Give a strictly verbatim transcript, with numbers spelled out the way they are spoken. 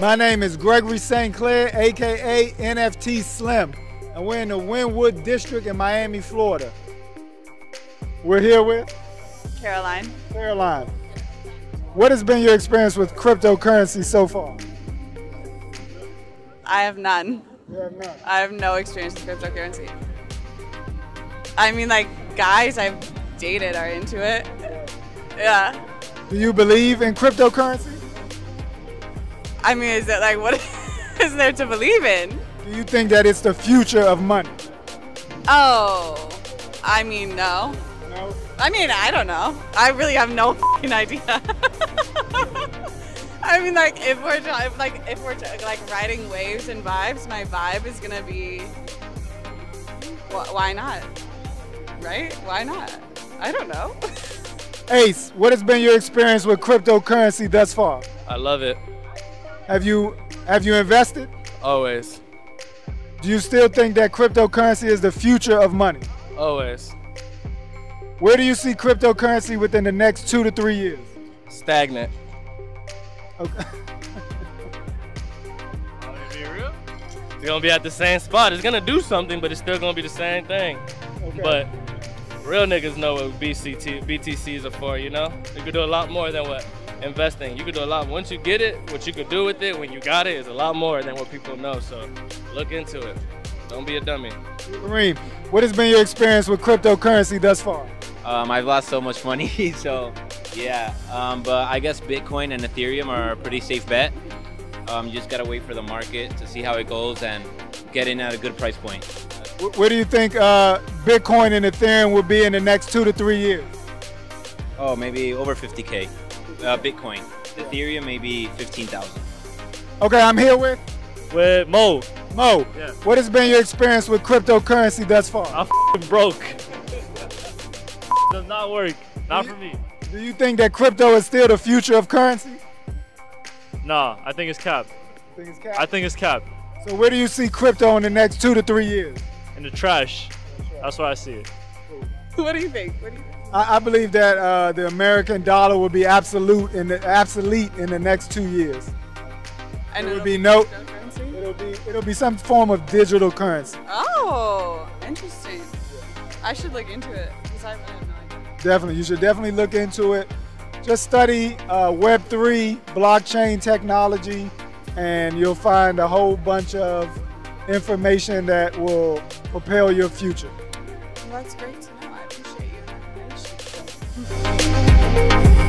My name is Gregory Saint Clair, aka N F T Slim, and we're in the Wynwood District in Miami, Florida. We're here with Caroline. Caroline, what has been your experience with cryptocurrency so far? I have none. You have none? I have no experience with cryptocurrency. I mean, like, guys I've dated are into it. Yeah. Do you believe in cryptocurrency? I mean, is it like, what is there to believe in? Do you think that it's the future of money? Oh, I mean, no. No? I mean, I don't know. I really have no f***ing idea. I mean, like, if we're, if, like, if we're, like, riding waves and vibes, my vibe is going to be, wh why not? Right? Why not? I don't know. Ace, what has been your experience with cryptocurrency thus far? I love it. Have you have you invested? Always. Do you still think that cryptocurrency is the future of money? Always. Where do you see cryptocurrency within the next two to three years? Stagnant. Okay. It's gonna be at the same spot. It's gonna do something, but it's still gonna be the same thing. Okay. But real niggas know what B T Cs are for, you know? They could do a lot more than what? Investing. You could do a lot. Once you get it, what you could do with it when you got it is a lot more than what people know. So look into it. Don't be a dummy. Kareem, what has been your experience with cryptocurrency thus far? Um, I've lost so much money. So yeah, um, but I guess Bitcoin and Ethereum are a pretty safe bet. Um, you just got to wait for the market to see how it goes and get in at a good price point. Where do you think uh, Bitcoin and Ethereum will be in the next two to three years? Oh, maybe over fifty K. Uh, Bitcoin. Yeah. Ethereum, maybe fifteen thousand. Okay, I'm here with? With Mo. Mo, yeah. What has been your experience with cryptocurrency thus far? I'm f***ing broke. Does not work. Not you, for me. Do you think that crypto is still the future of currency? Nah, I think it's cap. Think it's cap? I think it's cap. So where do you see crypto in the next two to three years? In the trash. That's, right. That's where I see it. What do you think? What do you think? I believe that uh, the American dollar will be absolute in the obsolete in the next two years. And it'll, it'll be no. It'll be it'll be some form of digital currency. Oh, interesting. I should look into it because I really have no idea. Definitely, you should definitely look into it. Just study uh, Web three, blockchain technology, and you'll find a whole bunch of information that will propel your future. Well, that's great to know. I appreciate it. Thank you.